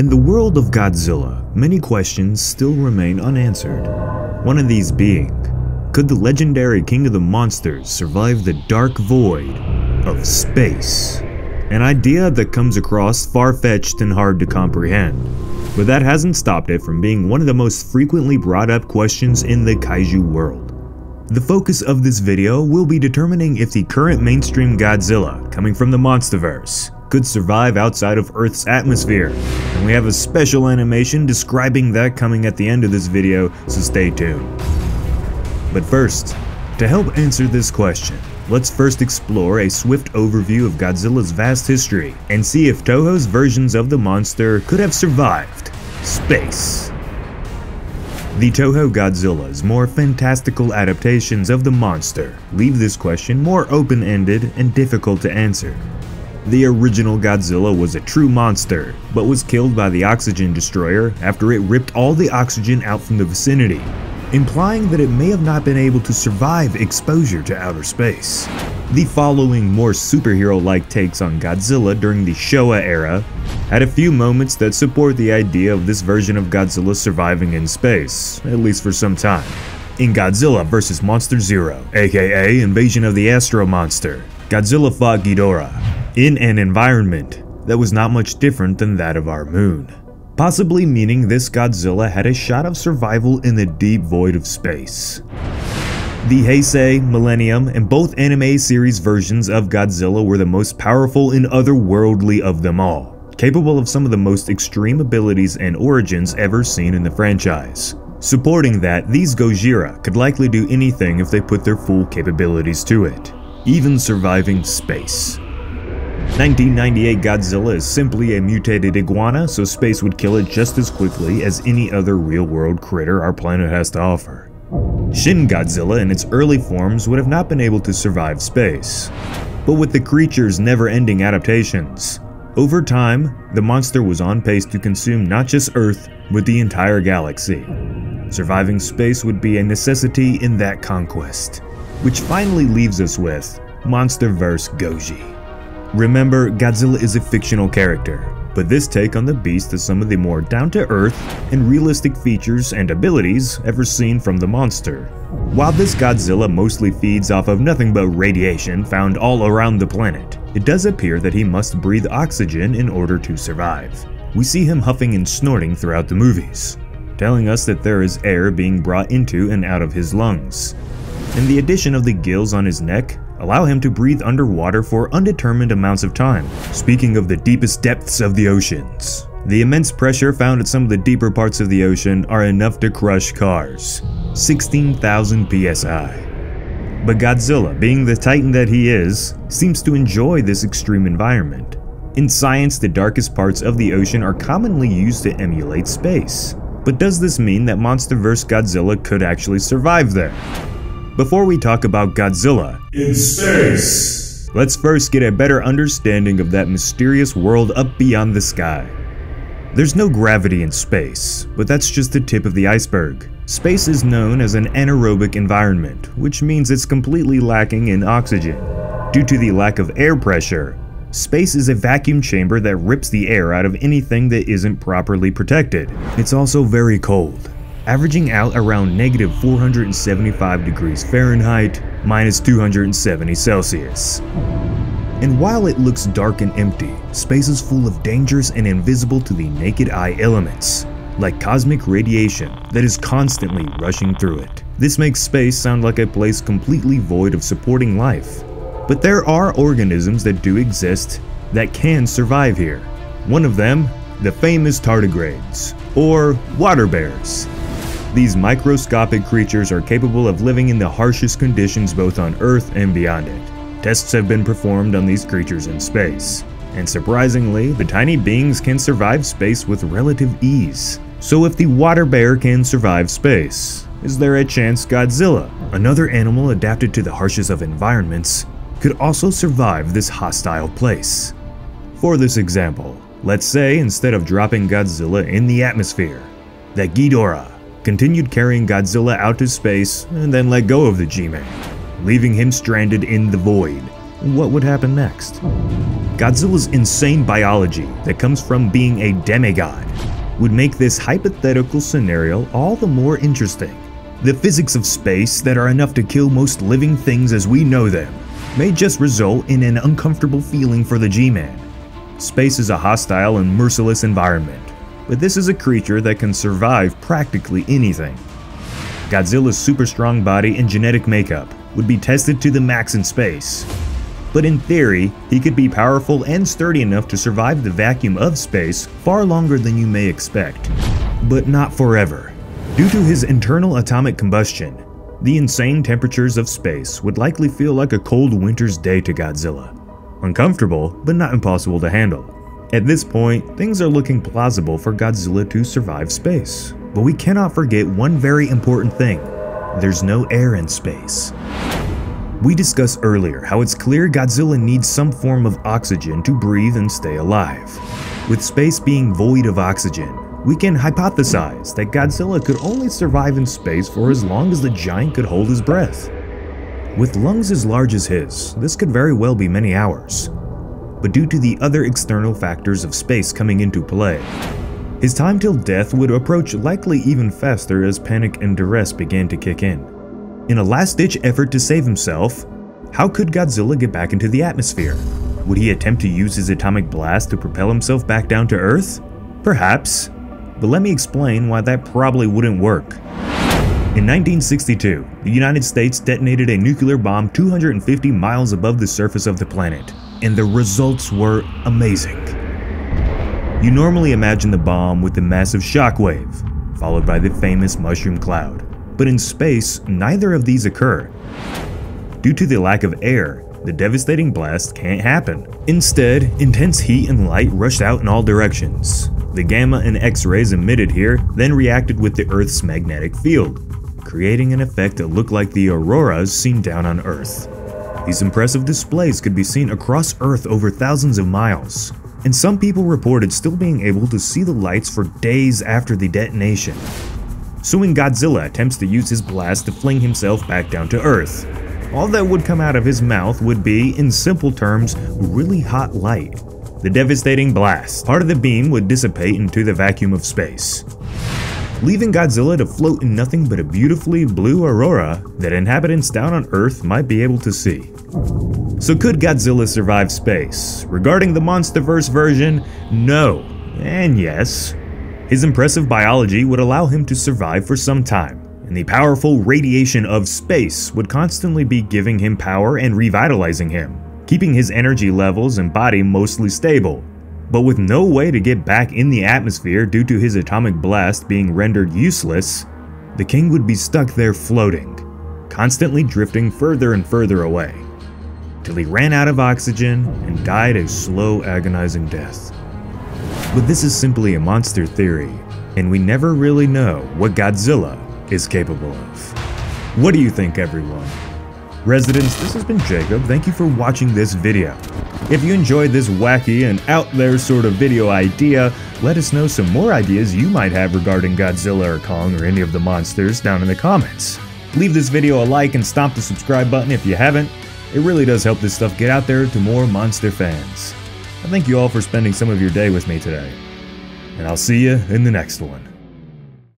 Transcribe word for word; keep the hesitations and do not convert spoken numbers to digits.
In the world of Godzilla, many questions still remain unanswered. One of these being, could the legendary King of the Monsters survive the dark void of space? An idea that comes across far-fetched and hard to comprehend, but that hasn't stopped it from being one of the most frequently brought up questions in the kaiju world. The focus of this video will be determining if the current mainstream Godzilla, coming from the Monsterverse, could survive outside of Earth's atmosphere, and we have a special animation describing that coming at the end of this video, so stay tuned. But first, to help answer this question, let's first explore a swift overview of Godzilla's vast history and see if Toho's versions of the monster could have survived space. The Toho Godzilla's more fantastical adaptations of the monster leave this question more open-ended and difficult to answer. The original Godzilla was a true monster, but was killed by the oxygen destroyer after it ripped all the oxygen out from the vicinity, implying that it may have not been able to survive exposure to outer space. The following more superhero-like takes on Godzilla during the Showa era had a few moments that support the idea of this version of Godzilla surviving in space, at least for some time. In Godzilla versus. Monster Zero, aka Invasion of the Astro Monster, Godzilla fought Ghidorah in an environment that was not much different than that of our moon. Possibly meaning this Godzilla had a shot of survival in the deep void of space. The Heisei, Millennium, and both anime series versions of Godzilla were the most powerful and otherworldly of them all, capable of some of the most extreme abilities and origins ever seen in the franchise, supporting that these Gojira could likely do anything if they put their full capabilities to it, even surviving space. nineteen ninety-eight Godzilla is simply a mutated iguana, so space would kill it just as quickly as any other real-world critter our planet has to offer. Shin Godzilla in its early forms would have not been able to survive space, but with the creature's never-ending adaptations, over time, the monster was on pace to consume not just Earth, but the entire galaxy. Surviving space would be a necessity in that conquest, which finally leaves us with Monsterverse Goji. Remember, Godzilla is a fictional character, but this take on the beast has some of the more down-to-earth and realistic features and abilities ever seen from the monster. While this Godzilla mostly feeds off of nothing but radiation found all around the planet, it does appear that he must breathe oxygen in order to survive. We see him huffing and snorting throughout the movies, telling us that there is air being brought into and out of his lungs, and the addition of the gills on his neck allow him to breathe underwater for undetermined amounts of time. Speaking of the deepest depths of the oceans, the immense pressure found at some of the deeper parts of the ocean are enough to crush cars. sixteen thousand P S I. But Godzilla, being the titan that he is, seems to enjoy this extreme environment. In science, the darkest parts of the ocean are commonly used to emulate space. But does this mean that Monsterverse Godzilla could actually survive there? Before we talk about Godzilla in space, let's first get a better understanding of that mysterious world up beyond the sky. There's no gravity in space, but that's just the tip of the iceberg. Space is known as an anaerobic environment, which means it's completely lacking in oxygen. Due to the lack of air pressure, space is a vacuum chamber that rips the air out of anything that isn't properly protected. It's also very cold, averaging out around negative four hundred seventy-five degrees Fahrenheit, minus two hundred seventy Celsius. And while it looks dark and empty, space is full of dangerous and invisible to the naked eye elements, like cosmic radiation that is constantly rushing through it. This makes space sound like a place completely void of supporting life. But there are organisms that do exist that can survive here. One of them, the famous tardigrades, or water bears. These microscopic creatures are capable of living in the harshest conditions both on Earth and beyond it. Tests have been performed on these creatures in space, and surprisingly, the tiny beings can survive space with relative ease. So if the water bear can survive space, is there a chance Godzilla, another animal adapted to the harshest of environments, could also survive this hostile place? For this example, let's say instead of dropping Godzilla in the atmosphere, that Ghidorah continued carrying Godzilla out to space and then let go of the G-Man, leaving him stranded in the void, what would happen next? Godzilla's insane biology that comes from being a demigod would make this hypothetical scenario all the more interesting. The physics of space that are enough to kill most living things as we know them may just result in an uncomfortable feeling for the G-Man. Space is a hostile and merciless environment, but this is a creature that can survive practically anything. Godzilla's super strong body and genetic makeup would be tested to the max in space, but in theory, he could be powerful and sturdy enough to survive the vacuum of space far longer than you may expect, but not forever. Due to his internal atomic combustion, the insane temperatures of space would likely feel like a cold winter's day to Godzilla. Uncomfortable, but not impossible to handle. At this point, things are looking plausible for Godzilla to survive space. But we cannot forget one very important thing. There's no air in space. We discussed earlier how it's clear Godzilla needs some form of oxygen to breathe and stay alive. With space being void of oxygen, we can hypothesize that Godzilla could only survive in space for as long as the giant could hold his breath. With lungs as large as his, this could very well be many hours. But due to the other external factors of space coming into play, his time till death would approach likely even faster as panic and duress began to kick in. In a last-ditch effort to save himself, how could Godzilla get back into the atmosphere? Would he attempt to use his atomic blast to propel himself back down to Earth? Perhaps, but let me explain why that probably wouldn't work. In nineteen sixty-two, the United States detonated a nuclear bomb two hundred fifty miles above the surface of the planet, and the results were amazing. You normally imagine the bomb with the massive shockwave, followed by the famous mushroom cloud. But in space, neither of these occur. Due to the lack of air, the devastating blast can't happen. Instead, intense heat and light rushed out in all directions. The gamma and X-rays emitted here then reacted with the Earth's magnetic field, creating an effect that looked like the auroras seen down on Earth. These impressive displays could be seen across Earth over thousands of miles, and some people reported still being able to see the lights for days after the detonation. So when Godzilla attempts to use his blast to fling himself back down to Earth, all that would come out of his mouth would be, in simple terms, really hot light. The devastating blast. Part of the beam would dissipate into the vacuum of space, leaving Godzilla to float in nothing but a beautifully blue aurora that inhabitants down on Earth might be able to see. So could Godzilla survive space? Regarding the Monsterverse version, no, and yes. His impressive biology would allow him to survive for some time, and the powerful radiation of space would constantly be giving him power and revitalizing him, keeping his energy levels and body mostly stable. But with no way to get back in the atmosphere due to his atomic blast being rendered useless, the king would be stuck there floating, constantly drifting further and further away, till he ran out of oxygen and died a slow, agonizing death. But this is simply a monster theory, and we never really know what Godzilla is capable of. What do you think, everyone? Residents, this has been Jacob. Thank you for watching this video. If you enjoyed this wacky and out there sort of video idea, let us know some more ideas you might have regarding Godzilla or Kong or any of the monsters down in the comments. Leave this video a like and stomp the subscribe button if you haven't. It really does help this stuff get out there to more monster fans. I thank you all for spending some of your day with me today, and I'll see you in the next one.